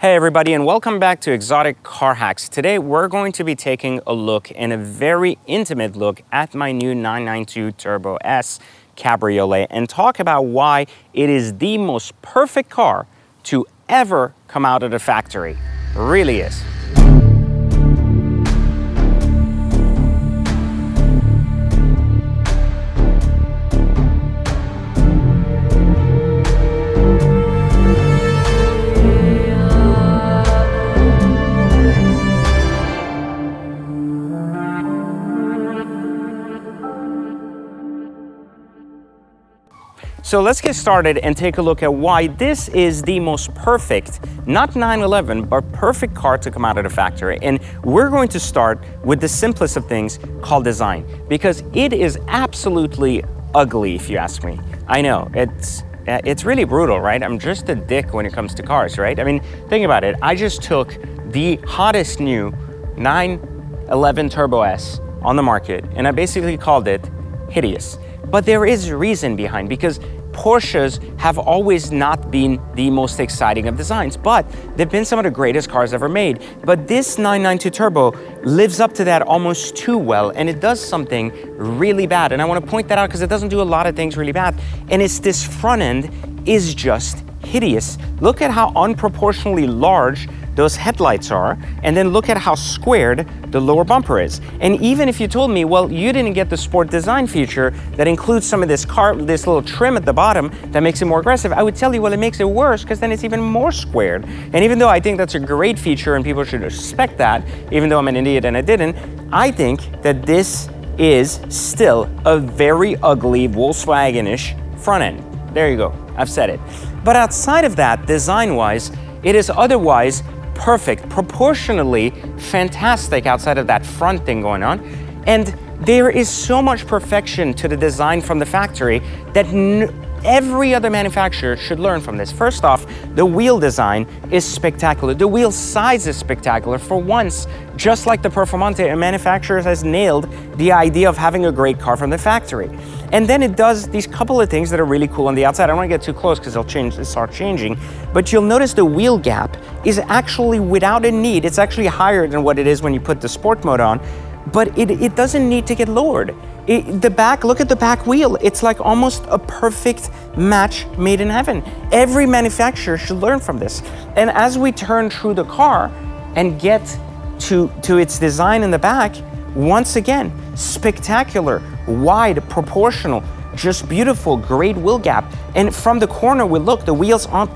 Hey everybody, and welcome back to Exotic Car Hacks. Today we're going to be taking a look, and a very intimate look, at my new 992 Turbo S Cabriolet, and talk about why it is the most perfect car to ever come out of the factory. It really is. So let's get started and take a look at why this is the most perfect, not 911, but perfect car to come out of the factory. And we're going to start with the simplest of things, called design, because it is absolutely ugly if you ask me. I know, it's really brutal, right? I'm just a dick when it comes to cars, right? I mean, think about it. I just took the hottest new 911 Turbo S on the market, and I basically called it hideous. But there is reason behind, because Porsches have always not been the most exciting of designs, but they've been some of the greatest cars ever made. But this 992 Turbo lives up to that almost too well, and it does something really bad. And I want to point that out because it doesn't do a lot of things really bad. And it's this front end is just hideous. Look at how unproportionally large those headlights are, and then look at how squared the lower bumper is. And even if you told me, well, you didn't get the sport design feature that includes some of this little trim at the bottom that makes it more aggressive, I would tell you, well, it makes it worse because then it's even more squared. And even though I think that's a great feature and people should respect that, even though I'm an idiot and I didn't, I think that this is still a very ugly Volkswagen-ish front end. There you go, I've said it. But outside of that, design-wise, it is otherwise perfect, proportionally fantastic outside of that front thing going on. And there is so much perfection to the design from the factory that every other manufacturer should learn from this. First off, the wheel design is spectacular. The wheel size is spectacular. For once, just like the Performante, a manufacturer has nailed the idea of having a great car from the factory. And then it does these couple of things that are really cool on the outside. I don't want to get too close because they'll start changing, but you'll notice the wheel gap is actually without a need. It's actually higher than what it is when you put the sport mode on, but it doesn't need to get lowered. The back, look at the back wheel. It's like almost a perfect match made in heaven. Every manufacturer should learn from this. And as we turn through the car and get to its design in the back, once again, spectacular, wide, proportional, just beautiful, great wheel gap. And from the corner, we look, the wheels aren't,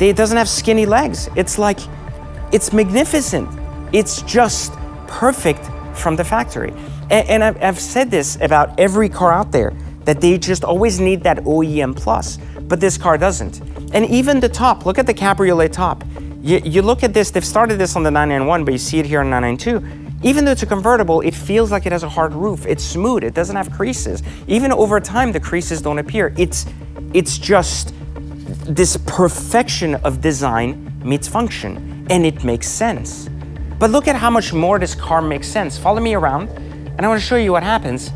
it doesn't have skinny legs. It's like, it's magnificent. It's just perfect from the factory. And I've said this about every car out there, that they just always need that OEM plus, but this car doesn't. And even the top, look at the Cabriolet top. You look at this, they've started this on the 991, but you see it here on 992. Even though it's a convertible, it feels like it has a hard roof. It's smooth, it doesn't have creases. Even over time, the creases don't appear. It's just this perfection of design meets function, and it makes sense. But look at how much more this car makes sense. Follow me around, and I want to show you what happens.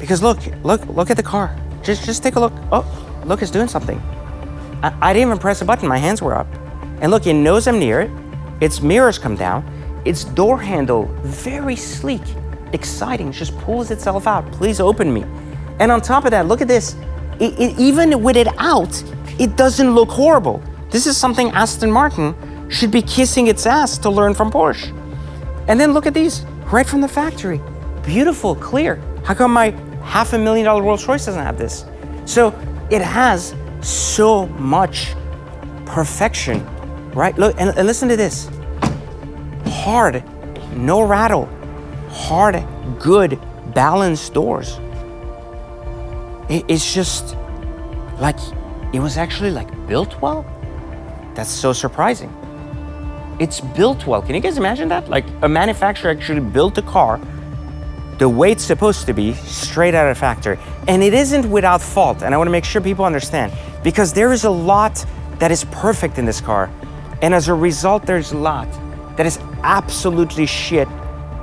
Because look at the car. Just take a look. Oh, look, it's doing something. I didn't even press a button, my hands were up. And look, it knows I'm near it. Its mirrors come down. Its door handle, very sleek, exciting, just pulls itself out. Please open me. And on top of that, look at this. Even with it out, it doesn't look horrible. This is something Aston Martin should be kissing its ass to learn from Porsche. And then look at these, right from the factory. Beautiful, clear. How come my $500,000 Rolls-Royce doesn't have this? So it has so much perfection, right? Look, and listen to this. Hard, no rattle. Hard, good, balanced doors. It's just like, it was actually like built well? That's so surprising. It's built well. Can you guys imagine that? Like, a manufacturer actually built a car the way it's supposed to be, straight out of the factory. And it isn't without fault, and I want to make sure people understand, because there is a lot that is perfect in this car. And as a result, there's a lot that is absolutely shit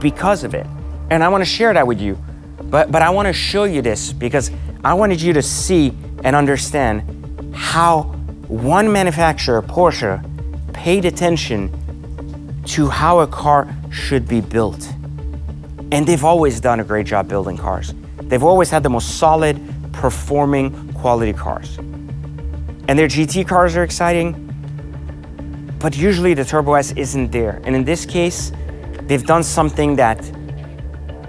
because of it. And I want to share that with you, but I want to show you this because I wanted you to see and understand how one manufacturer, Porsche, paid attention to how a car should be built. And they've always done a great job building cars. They've always had the most solid, performing, quality cars. And their GT cars are exciting, but usually the Turbo S isn't there. And in this case, they've done something that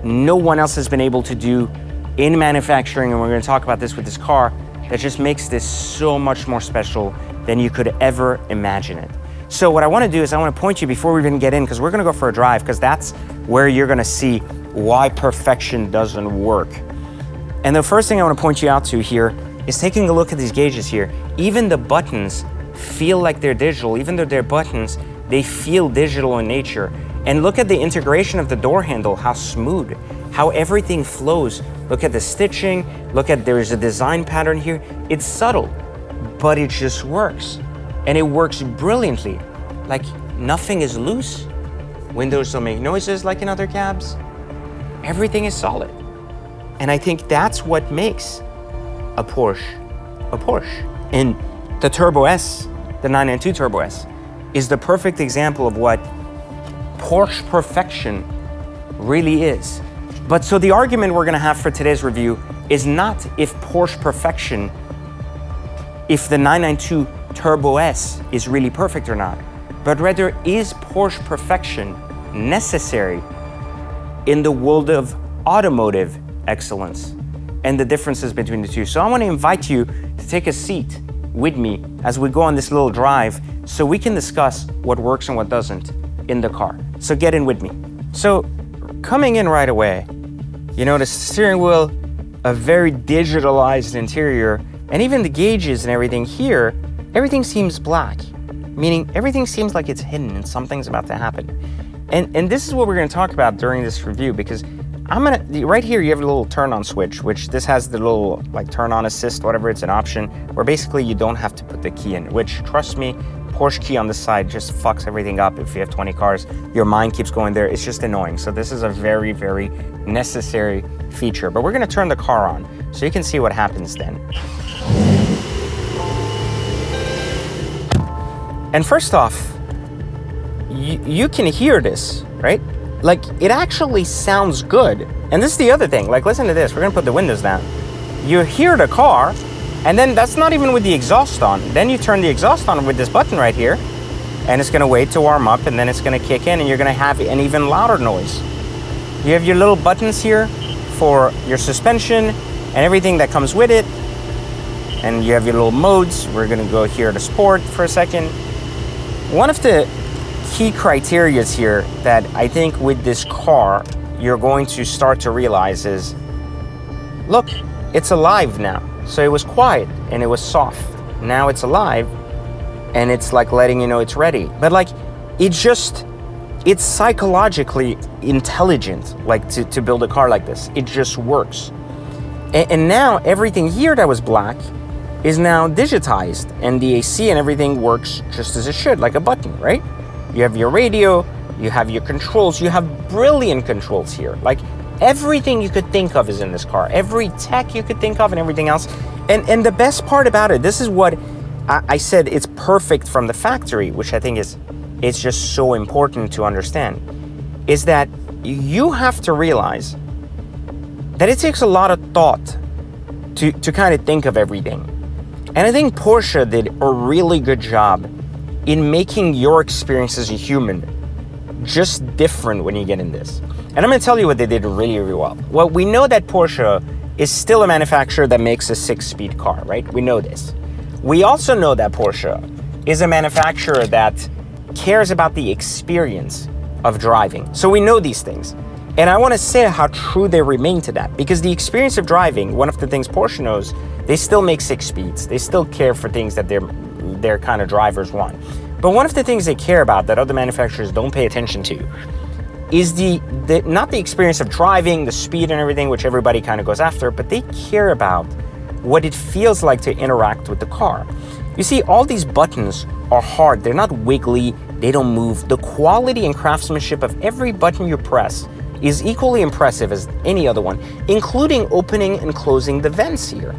no one else has been able to do in manufacturing, and we're gonna talk about this with this car, that just makes this so much more special than you could ever imagine it. So what I wanna do is I wanna point you before we even get in, because we're gonna go for a drive, because that's where you're gonna see why perfection doesn't work. And the first thing I wanna point you out to here is taking a look at these gauges here. Even the buttons feel like they're digital. Even though they're buttons, they feel digital in nature. And look at the integration of the door handle, how smooth, how everything flows. Look at the stitching, look at, there is a design pattern here. It's subtle, but it just works. And it works brilliantly. Like nothing is loose. Windows don't make noises like in other cabs. Everything is solid. And I think that's what makes a Porsche a Porsche. And the Turbo S, the 992 Turbo S, is the perfect example of what Porsche perfection really is. But so the argument we're gonna have for today's review is not if Porsche perfection, if the 992 Turbo S is really perfect or not, but rather is Porsche perfection necessary in the world of automotive excellence and the differences between the two. So I wanna invite you to take a seat with me as we go on this little drive so we can discuss what works and what doesn't in the car. So get in with me. So coming in right away, you notice the steering wheel, a very digitalized interior, and even the gauges and everything here, everything seems black, meaning everything seems like it's hidden and something's about to happen. And this is what we're gonna talk about during this review, because I'm gonna, right here you have a little turn on switch, which this has the little like turn on assist, whatever, it's an option, where basically you don't have to put the key in, which trust me, Porsche key on the side just fucks everything up. If you have 20 cars, your mind keeps going there. It's just annoying. So this is a very, very necessary feature, but we're gonna turn the car on so you can see what happens then. And first off, you can hear this, right? Like it actually sounds good. And this is the other thing, like listen to this, we're gonna put the windows down. You hear the car, and then that's not even with the exhaust on. Then you turn the exhaust on with this button right here, and it's gonna wait to warm up, and then it's gonna kick in, and you're gonna have an even louder noise. You have your little buttons here for your suspension and everything that comes with it. And you have your little modes. We're gonna go here to sport for a second. One of the key criterias here that I think with this car, you're going to start to realize is, look, it's alive now. So it was quiet and it was soft. Now it's alive and it's like letting you know it's ready. But like, it's psychologically intelligent, like to build a car like this. It just works. And now everything here that was black is now digitized, and the AC and everything works just as it should, like a button, right? You have your radio, you have your controls, you have brilliant controls here. Like, everything you could think of is in this car, every tech you could think of and everything else. And the best part about it, this is what I said, it's perfect from the factory, which I think it's just so important to understand, is that you have to realize that it takes a lot of thought to kind of think of everything. And I think Porsche did a really good job in making your experience as a human just different when you get in this. And I'm gonna tell you what they did really, really well. Well, we know that Porsche is still a manufacturer that makes a 6-speed car, right? We know this. We also know that Porsche is a manufacturer that cares about the experience of driving. So we know these things. And I wanna say how true they remain to that, because the experience of driving, one of the things Porsche knows, they still make 6 speeds. They still care for things that their kind of drivers want. But one of the things they care about that other manufacturers don't pay attention to is not the experience of driving, the speed and everything, which everybody kind of goes after, but they care about what it feels like to interact with the car. You see, all these buttons are hard. They're not wiggly, they don't move. The quality and craftsmanship of every button you press is equally impressive as any other one, including opening and closing the vents here.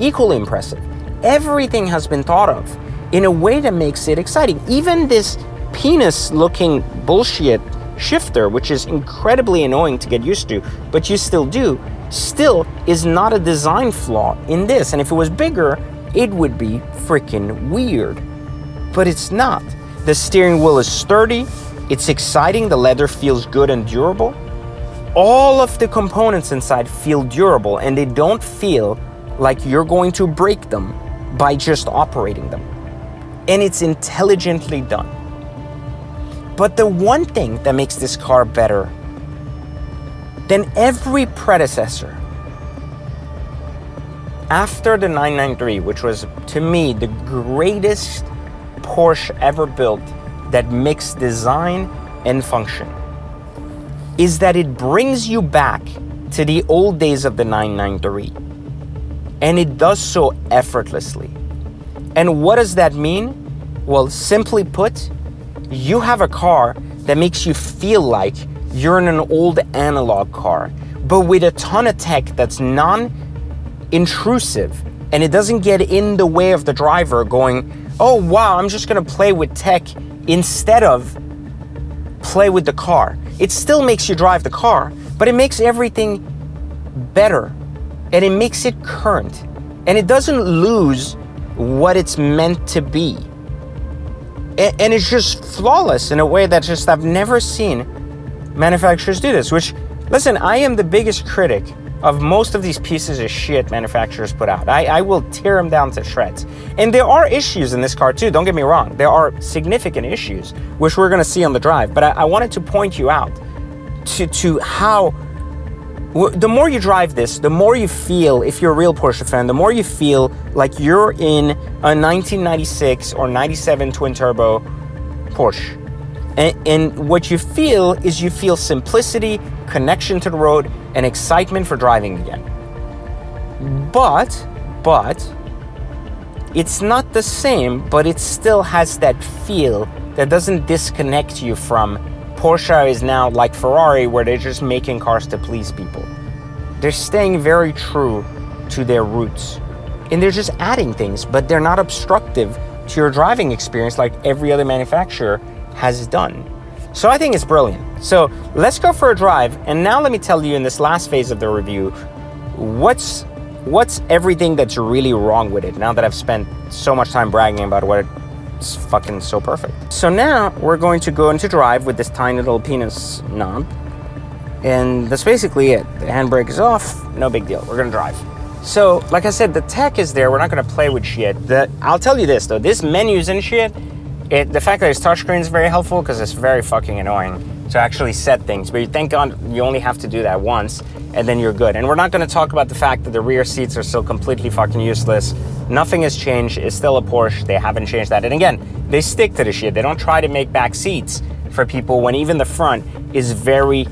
Equally impressive. Everything has been thought of. in a way that makes it exciting. Even this penis-looking bullshit shifter, which is incredibly annoying to get used to, but you still do, still is not a design flaw in this. And if it was bigger, it would be freaking weird, but it's not. The steering wheel is sturdy, it's exciting, the leather feels good and durable. All of the components inside feel durable, and they don't feel like you're going to break them by just operating them. And it's intelligently done. But the one thing that makes this car better than every predecessor after the 993, which was to me the greatest Porsche ever built that mixed design and function, is that it brings you back to the old days of the 993. And it does so effortlessly. And what does that mean? Well, simply put, you have a car that makes you feel like you're in an old analog car, but with a ton of tech that's non-intrusive, and it doesn't get in the way of the driver going, oh wow, I'm just gonna play with tech instead of play with the car. It still makes you drive the car, but it makes everything better, and it makes it current, and it doesn't lose what it's meant to be. And it's just flawless in a way that just I've never seen manufacturers do this, which, listen, I am the biggest critic of most of these pieces of shit manufacturers put out. I will tear them down to shreds. And there are issues in this car too, don't get me wrong. There are significant issues, which we're gonna see on the drive, but I wanted to point you out to how, the more you drive this, the more you feel, if you're a real Porsche fan, the more you feel like you're in a 1996 or 97 twin turbo Porsche. And what you feel is you feel simplicity, connection to the road, and excitement for driving again. But, it's not the same, but it still has that feel that doesn't disconnect you from Porsche is now like Ferrari, where they're just making cars to please people. They're staying very true to their roots. And they're just adding things, but they're not obstructive to your driving experience like every other manufacturer has done. So I think it's brilliant. So let's go for a drive. And now let me tell you in this last phase of the review, what's everything that's really wrong with it now that I've spent so much time bragging about what it's fucking so perfect. So now we're going to go into drive with this tiny little penis knob, and that's basically it. The handbrake is off, no big deal, we're gonna drive. So like I said, the tech is there, we're not gonna play with shit. I'll tell you this though, this menus and shit, the fact that it's touchscreen is very helpful because it's very fucking annoying to actually set things, but you thank God you only have to do that once and then you're good. And we're not gonna talk about the fact that the rear seats are still completely fucking useless. Nothing has changed, it's still a Porsche, they haven't changed that. And again, they stick to the shit. They don't try to make back seats for people when even the front is very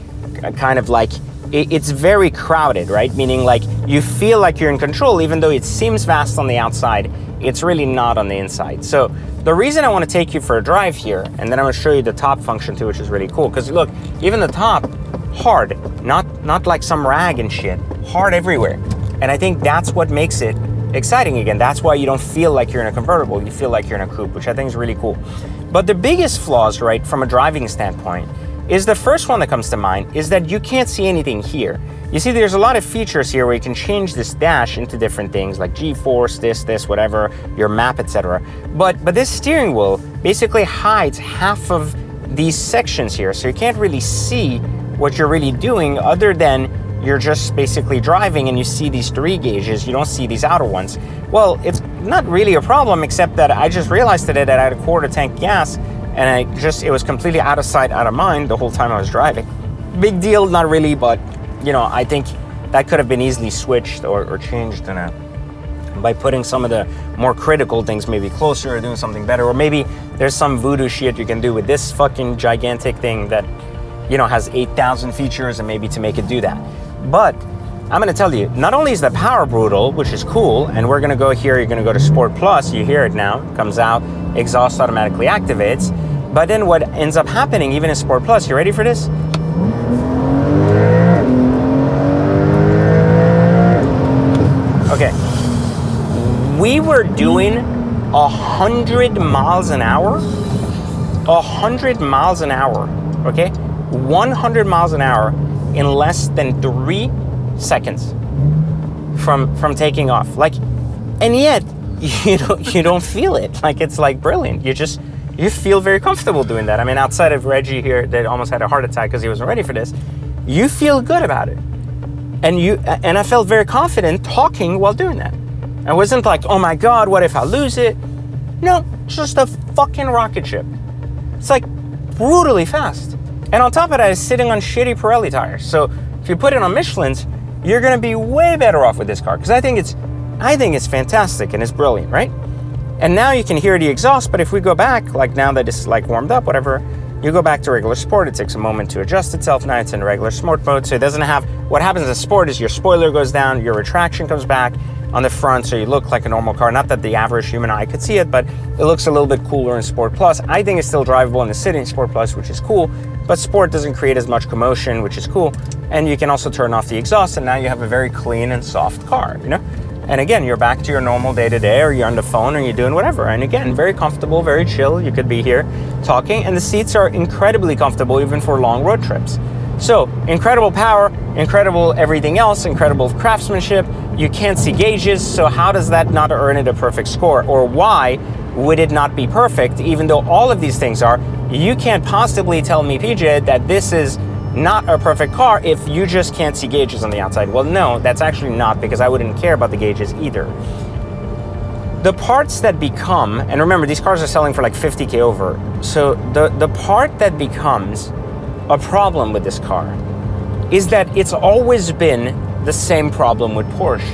kind of like, it's very crowded, right? Meaning like you feel like you're in control, even though it seems vast on the outside, it's really not on the inside. So the reason I wanna take you for a drive here, and then I'm gonna show you the top function too, which is really cool. Cause look, even the top, hard, not like some rag and shit, hard everywhere. And I think that's what makes it exciting again. That's why you don't feel like you're in a convertible, you feel like you're in a coupe, which I think is really cool. But the biggest flaws, right, from a driving standpoint, is the first one that comes to mind is that you can't see anything here. You see, there's a lot of features here where you can change this dash into different things like G-force, this, whatever, your map, etc. But this steering wheel basically hides half of these sections here, so you can't really see what you're really doing other than you're just basically driving and you see these three gauges, you don't see these outer ones. Well, it's not really a problem, except that I just realized today that I had a quarter tank gas and it was completely out of sight, out of mind the whole time I was driving. Big deal, not really, but you know, I think that could have been easily switched or changed in by putting some of the more critical things maybe closer or doing something better, or maybe there's some voodoo shit you can do with this fucking gigantic thing that, you know, has 8,000 features and maybe to make it do that. But I'm gonna tell you, not only is the power brutal, which is cool, and we're gonna go here, you're gonna go to Sport Plus, you hear it now, comes out, exhaust automatically activates, but then what ends up happening, even in Sport Plus, you ready for this? Okay. We were doing 100 miles an hour. 100 miles an hour, okay? 100 miles an hour in less than 3 seconds from taking off. Like, and yet you don't feel it. Like, it's like brilliant. You feel very comfortable doing that. I mean, outside of Reggie here that almost had a heart attack because he wasn't ready for this, you feel good about it. And I felt very confident talking while doing that. I wasn't like, oh my God, what if I lose it? No, it's just a fucking rocket ship. It's like brutally fast. And on top of that, it's sitting on shitty Pirelli tires. So if you put it on Michelin's, you're gonna be way better off with this car. Because I think it's fantastic and it's brilliant, right? And now you can hear the exhaust, but if we go back, like now that it's like warmed up, whatever, you go back to regular sport, it takes a moment to adjust itself. Now it's in regular sport mode, so it doesn't have, what happens in sport is your spoiler goes down, your retraction comes back on the front, so you look like a normal car. Not that the average human eye could see it, but it looks a little bit cooler in Sport Plus. I think it's still drivable in the city in Sport Plus, which is cool, but Sport doesn't create as much commotion, which is cool. And you can also turn off the exhaust, and now you have a very clean and soft car, you know? And again, you're back to your normal day-to-day, or you're on the phone, or you're doing whatever. And again, very comfortable, very chill. You could be here talking, and the seats are incredibly comfortable, even for long road trips. So, incredible power, incredible everything else, incredible craftsmanship. You can't see gauges, so how does that not earn it a perfect score? Or why would it not be perfect, even though all of these things are? You can't possibly tell me, PJ, that this is not a perfect car if you just can't see gauges on the outside. Well, no, that's actually not, because I wouldn't care about the gauges either. The parts that become, and remember, these cars are selling for like 50K over, so the part that becomes a problem with this car is that it's always been the same problem with Porsche.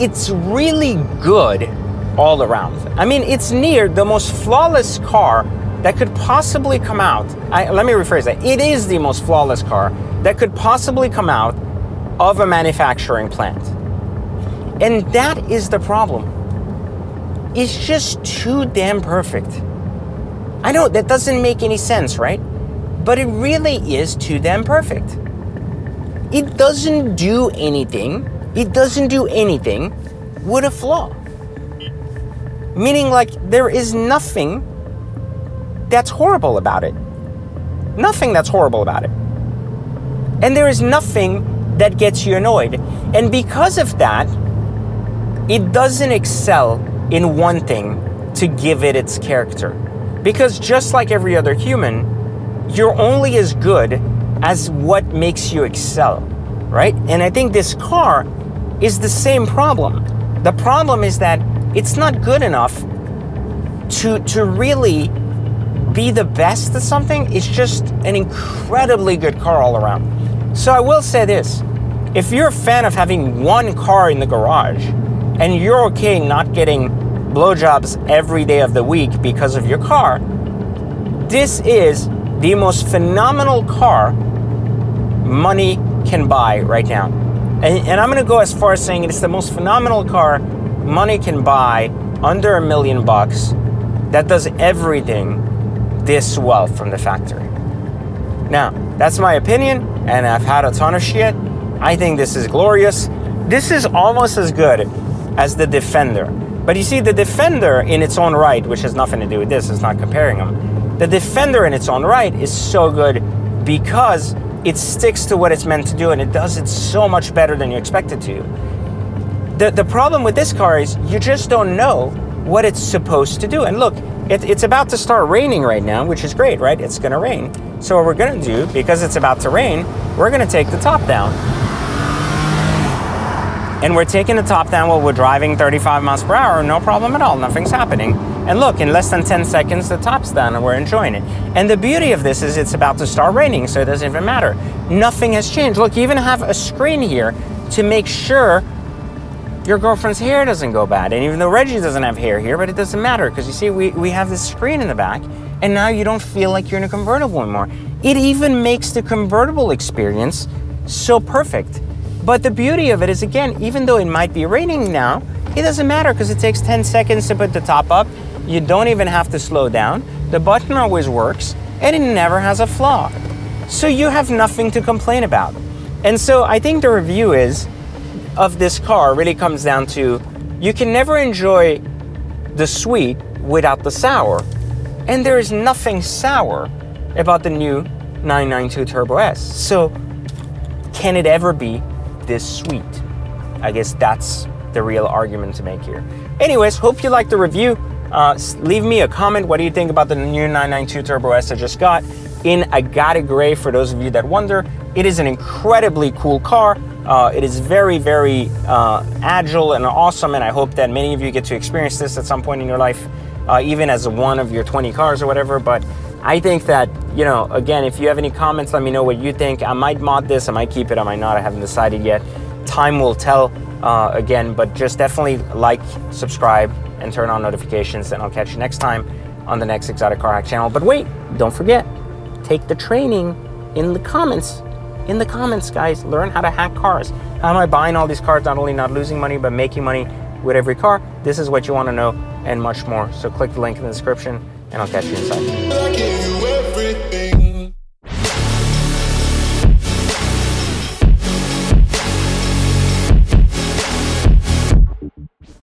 It's really good all around. I mean, it's near the most flawless car that could possibly come out. Let me rephrase that. It is the most flawless car that could possibly come out of a manufacturing plant. And that is the problem. It's just too damn perfect. I know that doesn't make any sense, right? But it really is too damn perfect. It doesn't do anything. It doesn't do anything with a flaw. Meaning, like, there is nothing that's horrible about it. Nothing that's horrible about it. And there is nothing that gets you annoyed. And because of that, it doesn't excel in one thing to give it its character. Because just like every other human, you're only as good as what makes you excel, right? And I think this car is the same problem. The problem is that it's not good enough to really be the best at something. It's just an incredibly good car all around. So I will say this, if you're a fan of having one car in the garage and you're okay not getting blowjobs every day of the week because of your car, this is the most phenomenal car money can buy right now. And I'm gonna go as far as saying it's the most phenomenal car money can buy under $1 million that does everything this well from the factory. Now, that's my opinion, and I've had a ton of shit. I think this is glorious. This is almost as good as the Defender. But you see, the Defender in its own right, which has nothing to do with this, it's not comparing them, the Defender in its own right is so good because it sticks to what it's meant to do, and it does it so much better than you expect it to. The problem with this car is you just don't know what it's supposed to do. And look, it's about to start raining right now, which is great, right? It's gonna rain. So what we're gonna do, because it's about to rain, we're gonna take the top down. And we're taking the top down while we're driving 35 miles per hour, no problem at all, nothing's happening. And look, in less than 10 seconds, the top's down and we're enjoying it. And the beauty of this is it's about to start raining, so it doesn't even matter. Nothing has changed. Look, you even have a screen here to make sure your girlfriend's hair doesn't go bad. And even though Reggie doesn't have hair here, but it doesn't matter, because you see, we have this screen in the back, and now you don't feel like you're in a convertible anymore. It even makes the convertible experience so perfect. But the beauty of it is, again, even though it might be raining now, it doesn't matter because it takes 10 seconds to put the top up. You don't even have to slow down. The button always works, and it never has a flaw. So you have nothing to complain about. And so I think the review of this car really comes down to, you can never enjoy the sweet without the sour. And there is nothing sour about the new 992 Turbo S. So can it ever be this sweet? I guess that's the real argument to make here. Anyways, hope you liked the review. Leave me a comment. What do you think about the new 992 Turbo S I just got in Agate gray? For those of you that wonder, it is an incredibly cool car. It is very, very agile and awesome, and I hope that many of you get to experience this at some point in your life, even as one of your 20 cars or whatever. But I think that, you know, again, if you have any comments, let me know what you think. I might mod this, I might keep it, I might not. I haven't decided yet. Time will tell again, but just definitely like, subscribe, and turn on notifications, and I'll catch you next time on the next Exotic Car Hack channel. But wait, don't forget, take the training in the comments. In the comments, guys, learn how to hack cars. How am I buying all these cars, not only not losing money, but making money with every car? This is what you want to know and much more. So click the link in the description, and I'll catch you inside.